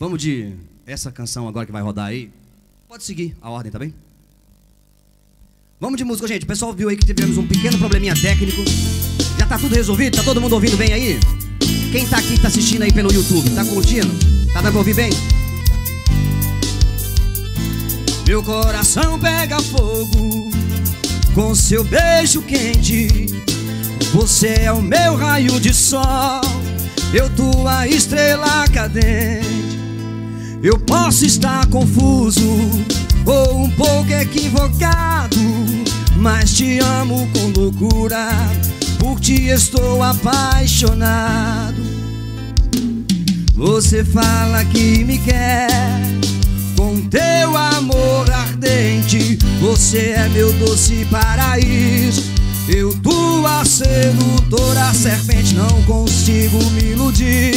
Vamos de essa canção agora que vai rodar aí. Pode seguir a ordem, tá bem? Vamos de música, gente. O pessoal viu aí que tivemos um pequeno probleminha técnico. Já tá tudo resolvido? Tá todo mundo ouvindo bem aí? Quem tá aqui, tá assistindo aí pelo YouTube, tá curtindo? Tá dando pra ouvir bem? Meu coração pega fogo com seu beijo quente. Você é o meu raio de sol, eu tua estrela cadente. Eu posso estar confuso ou um pouco equivocado, mas te amo com loucura, por ti estou apaixonado. Você fala que me quer com teu amor ardente. Você é meu doce paraíso, eu tua sedutora serpente. Não consigo me iludir,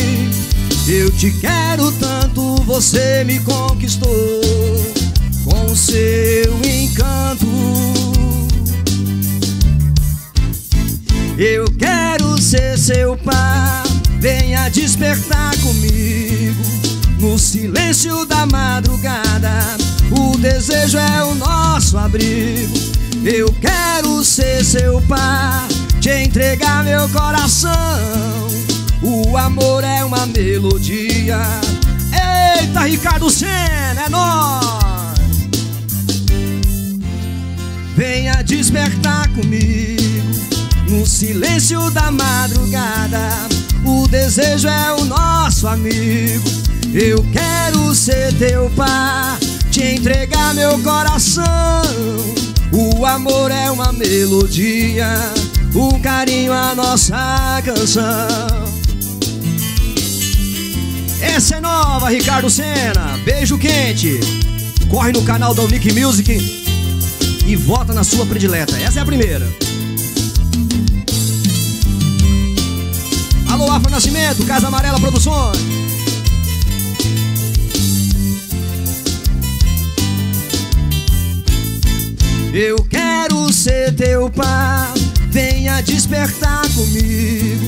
eu te quero tanto, você me conquistou com seu encanto. Eu quero ser seu par, venha despertar comigo no silêncio da madrugada, o desejo é o nosso abrigo. Eu quero ser seu par, te entregar meu coração, o amor é uma melodia. Eita, Ricardo Sena, é nóis! Venha despertar comigo no silêncio da madrugada, o desejo é o nosso amigo. Eu quero ser teu par, te entregar meu coração, o amor é uma melodia, o carinho a nossa canção. Essa é nova, Ricardo Sena, Beijo Quente. Corre no canal da Unic Music e vota na sua predileta, essa é a primeira. Alô, Afro Nascimento, Casa Amarela Produções. Eu quero ser teu par, venha despertar comigo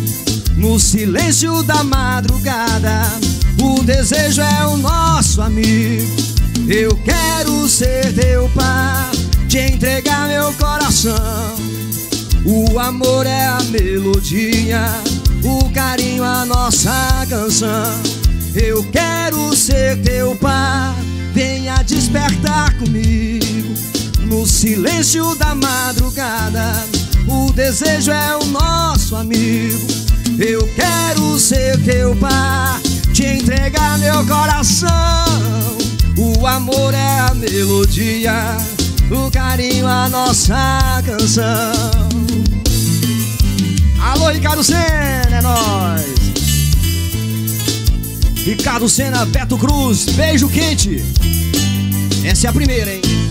no silêncio da madrugada, o desejo é o nosso amigo. Eu quero ser teu par, te entregar meu coração, o amor é a melodia, o carinho a nossa canção. Eu quero ser teu par, venha despertar comigo no silêncio da madrugada, o desejo é o nosso amigo. Eu quero ser teu par, te entregar meu coração, o amor é a melodia, o carinho a nossa canção. Alô, Ricardo Sena, é nóis! Ricardo Sena, Beto Cruz, Beijo Quente. Essa é a primeira, hein?